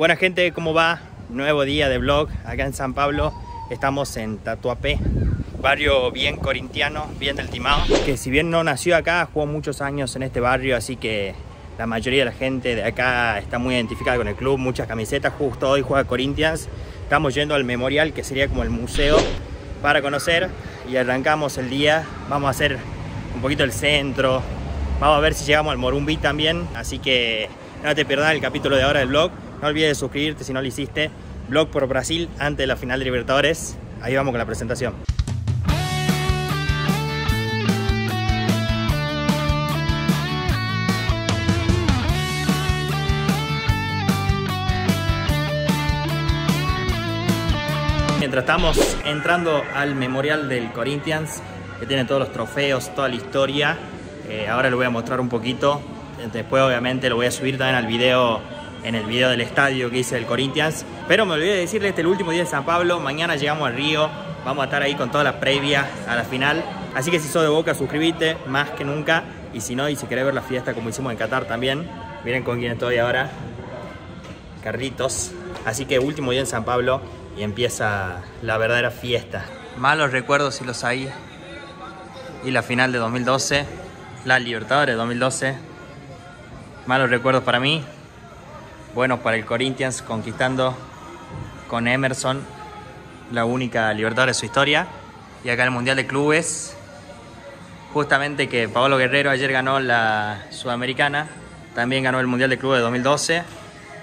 Buena gente, ¿cómo va? Nuevo día de vlog acá en San Pablo. Estamos en Tatuapé, barrio bien corintiano, bien del Timão. Que si bien no nació acá, jugó muchos años en este barrio, así que la mayoría de la gente de acá está muy identificada con el club. Muchas camisetas, justo hoy juega Corinthians. Estamos yendo al memorial, que sería como el museo, para conocer. Y arrancamos el día, vamos a hacer un poquito el centro. Vamos a ver si llegamos al Morumbí también. Así que no te pierdas el capítulo de ahora del vlog. No olvides suscribirte si no lo hiciste. Vlog por Brasil antes de la final de Libertadores. Ahí vamos con la presentación. Mientras estamos entrando al memorial del Corinthians, que tiene todos los trofeos, toda la historia. Ahora lo voy a mostrar un poquito. Después obviamente lo voy a subir también al video, en el video del estadio que hice del Corinthians. Pero me olvidé de decirles, este es el último día de San Pablo. Mañana llegamos al Río. Vamos a estar ahí con toda la previa a la final. Así que si sos de Boca, suscríbete más que nunca. Y si no, y si querés ver la fiesta como hicimos en Qatar también, miren con quién estoy ahora. Carlitos. Así que último día en San Pablo y empieza la verdadera fiesta. Malos recuerdos si los hay. Y la final de 2012. La Libertadores de 2012. Malos recuerdos para mí. Buenos para el Corinthians, conquistando con Emerson la única Libertadores de su historia. Y acá en el Mundial de Clubes, justamente que Paolo Guerrero ayer ganó la Sudamericana, también ganó el Mundial de Clubes de 2012,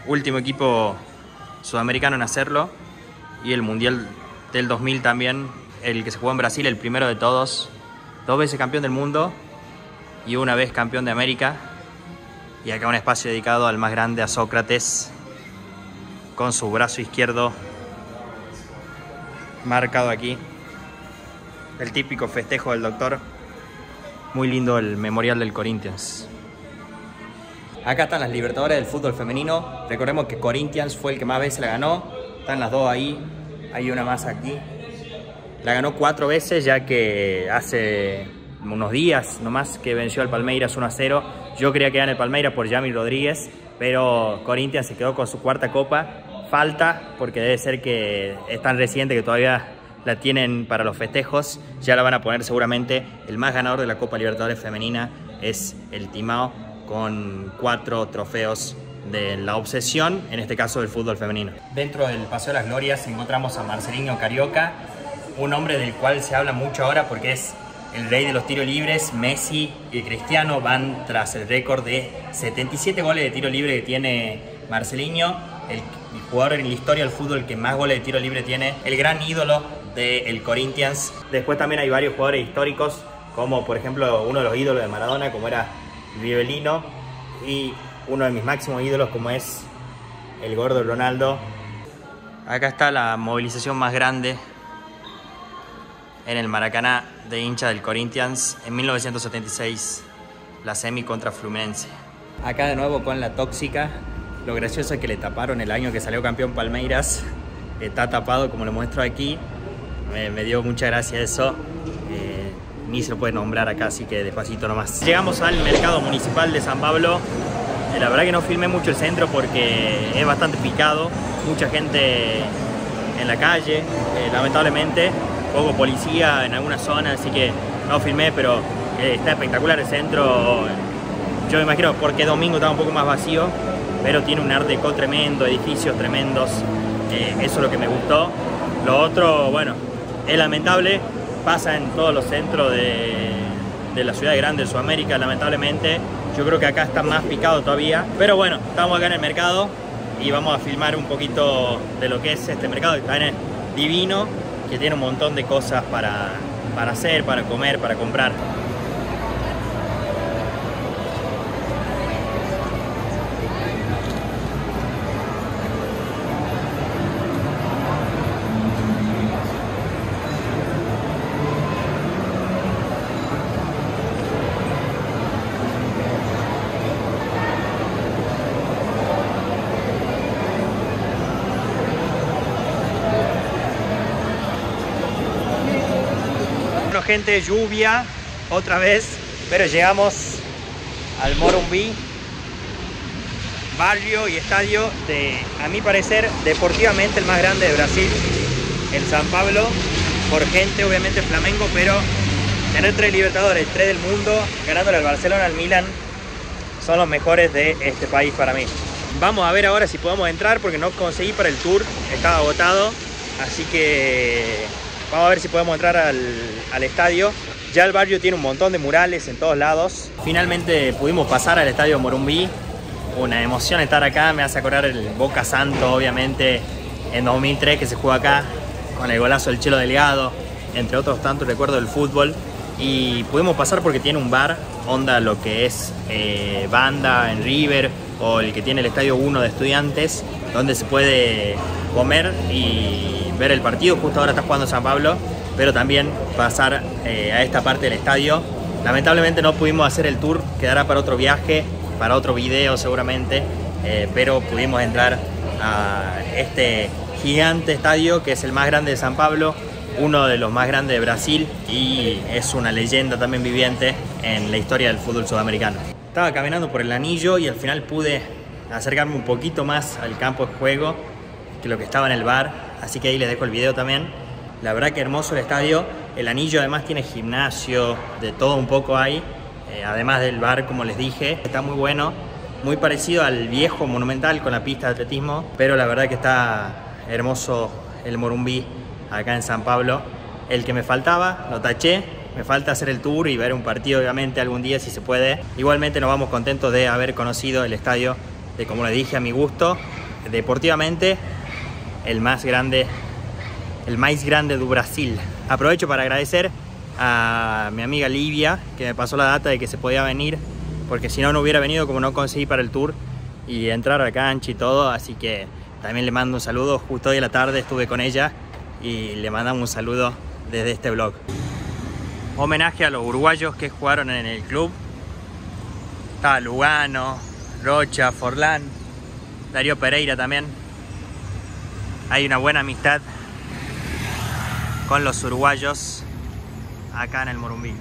último equipo sudamericano en hacerlo, y el Mundial del 2000 también, el que se jugó en Brasil, el primero de todos, 2 veces campeón del mundo y 1 vez campeón de América. Y acá un espacio dedicado al más grande, a Sócrates, con su brazo izquierdo marcado aquí. El típico festejo del doctor. Muy lindo el memorial del Corinthians. Acá están las Libertadores del fútbol femenino. Recordemos que Corinthians fue el que más veces la ganó. Están las 2 ahí. Hay una más aquí. La ganó 4 veces, ya que hace unos días nomás que venció al Palmeiras 1-0. Yo quería que ganara el Palmeiras por Yami Rodríguez, pero Corinthians se quedó con su 4ª copa. Falta, porque debe ser que es tan reciente que todavía la tienen para los festejos. Ya la van a poner seguramente. El más ganador de la Copa Libertadores femenina es el Timão, con 4 trofeos de la obsesión, en este caso del fútbol femenino. Dentro del Paseo de las Glorias encontramos a Marcelinho Carioca, un hombre del cual se habla mucho ahora porque es el rey de los tiros libres. Messi y Cristiano van tras el récord de 77 goles de tiro libre que tiene Marcelinho, el jugador en la historia del fútbol que más goles de tiro libre tiene, el gran ídolo del Corinthians. Después también hay varios jugadores históricos, como por ejemplo uno de los ídolos de Maradona, como era Rivelino, y uno de mis máximos ídolos, como es el gordo Ronaldo. Acá está la movilización más grande en el Maracaná de hincha del Corinthians en 1976, la semi contra Fluminense. Acá de nuevo con la tóxica. Lo gracioso es que le taparon el año que salió campeón Palmeiras. Está tapado, como lo muestro aquí. Me dio mucha gracia eso. Ni se lo puede nombrar acá, así que despacito nomás. Llegamos al Mercado Municipal de San Pablo. La verdad que no filmé mucho el centro porque es bastante picado. Mucha gente en la calle, lamentablemente. Poco policía en alguna zona, así que no filmé, pero está espectacular el centro. Yo me imagino porque domingo estaba un poco más vacío, pero tiene un art deco tremendo, edificios tremendos. Eso es lo que me gustó. Lo otro, bueno, es lamentable, pasa en todos los centros de la ciudad grande de Sudamérica, lamentablemente. Yo creo que acá está más picado todavía, pero bueno, estamos acá en el mercado y vamos a filmar un poquito de lo que es este mercado, que también es divino, que tiene un montón de cosas para hacer, para comer, para comprar. Gente, lluvia otra vez, pero llegamos al Morumbí barrio y estadio de, a mi parecer, deportivamente el más grande de Brasil, el San Pablo, por gente obviamente Flamengo, pero tener 3 Libertadores, 3 del mundo, ganándole al Barcelona, al Milan, son los mejores de este país para mí. Vamos a ver ahora si podemos entrar porque no conseguí para el tour, estaba agotado, así que vamos a ver si podemos entrar al estadio. Ya el barrio tiene un montón de murales en todos lados. Finalmente pudimos pasar al estadio Morumbí. Una emoción estar acá, me hace acordar el Boca Santo, obviamente, en 2003 que se jugó acá, con el golazo del Chelo Delgado, entre otros tantos recuerdos del fútbol. Y pudimos pasar porque tiene un bar, onda lo que es banda en River, o el que tiene el Estadio 1 de Estudiantes, donde se puede comer y ver el partido. Justo ahora está jugando San Pablo, pero también pasar a esta parte del estadio. Lamentablemente no pudimos hacer el tour, quedará para otro viaje, para otro video seguramente, pero pudimos entrar a este gigante estadio que es el más grande de San Pablo, uno de los más grandes de Brasil, y es una leyenda también viviente en la historia del fútbol sudamericano. Estaba caminando por el anillo y al final pude acercarme un poquito más al campo de juego que lo que estaba en el bar, así que ahí les dejo el video también. La verdad que hermoso el estadio, el anillo además tiene gimnasio, de todo un poco hay, además del bar como les dije. Está muy bueno, muy parecido al viejo Monumental con la pista de atletismo, pero la verdad que está hermoso el Morumbí acá en San Pablo. El que me faltaba, lo taché, me falta hacer el tour y ver un partido obviamente algún día si se puede. Igualmente nos vamos contentos de haber conocido el estadio de, como les dije, a mi gusto, deportivamente el más grande, el más grande de Brasil. Aprovecho para agradecer a mi amiga Livia, que me pasó la data de que se podía venir, porque si no, no hubiera venido, como no conseguí para el tour y entrar a la cancha y todo. Así que también le mando un saludo. Justo hoy a la tarde estuve con ella y le mandamos un saludo desde este vlog. Homenaje a los uruguayos que jugaron en el club. Está Lugano, Rocha, Forlán, Darío Pereira también. Hay una buena amistad con los uruguayos acá en el Morumbí.